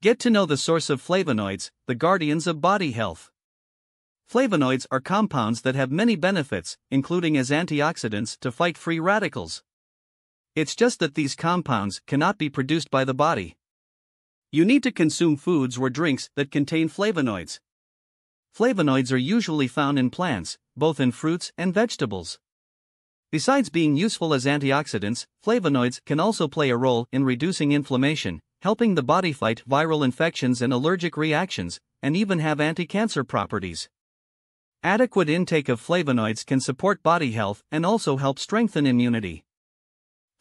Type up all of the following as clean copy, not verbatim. Get to know the source of flavonoids, the guardians of body health. Flavonoids are compounds that have many benefits, including as antioxidants to fight free radicals. It's just that these compounds cannot be produced by the body. You need to consume foods or drinks that contain flavonoids. Flavonoids are usually found in plants, both in fruits and vegetables. Besides being useful as antioxidants, flavonoids can also play a role in reducing inflammation, helping the body fight viral infections and allergic reactions, and even have anti-cancer properties. Adequate intake of flavonoids can support body health and also help strengthen immunity.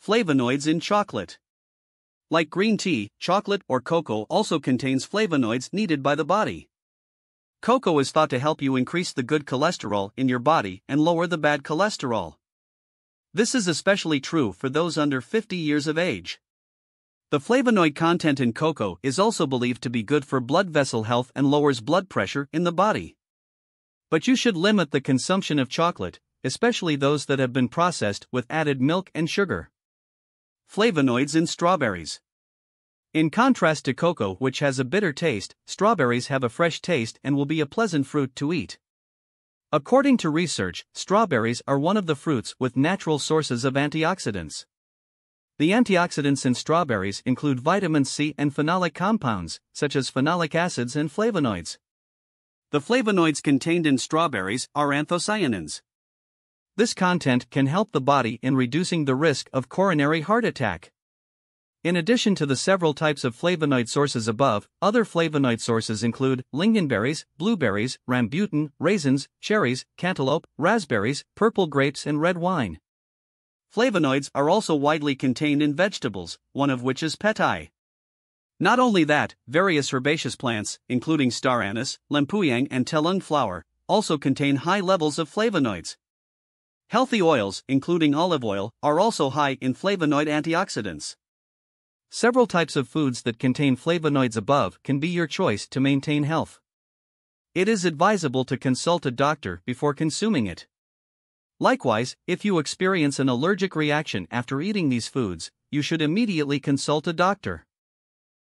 Flavonoids in chocolate. Like green tea, chocolate or cocoa also contains flavonoids needed by the body. Cocoa is thought to help you increase the good cholesterol in your body and lower the bad cholesterol. This is especially true for those under 50 years of age. The flavonoid content in cocoa is also believed to be good for blood vessel health and lowers blood pressure in the body. But you should limit the consumption of chocolate, especially those that have been processed with added milk and sugar. Flavonoids in strawberries. In contrast to cocoa, which has a bitter taste, strawberries have a fresh taste and will be a pleasant fruit to eat. According to research, strawberries are one of the fruits with natural sources of antioxidants. The antioxidants in strawberries include vitamin C and phenolic compounds, such as phenolic acids and flavonoids. The flavonoids contained in strawberries are anthocyanins. This content can help the body in reducing the risk of coronary heart attack. In addition to the several types of flavonoid sources above, other flavonoid sources include lingonberries, blueberries, rambutan, raisins, cherries, cantaloupe, raspberries, purple grapes, and red wine. Flavonoids are also widely contained in vegetables, one of which is petai. Not only that, various herbaceous plants, including star anise, lempuyang, and telung flower, also contain high levels of flavonoids. Healthy oils, including olive oil, are also high in flavonoid antioxidants. Several types of foods that contain flavonoids above can be your choice to maintain health. It is advisable to consult a doctor before consuming it. Likewise, if you experience an allergic reaction after eating these foods, you should immediately consult a doctor.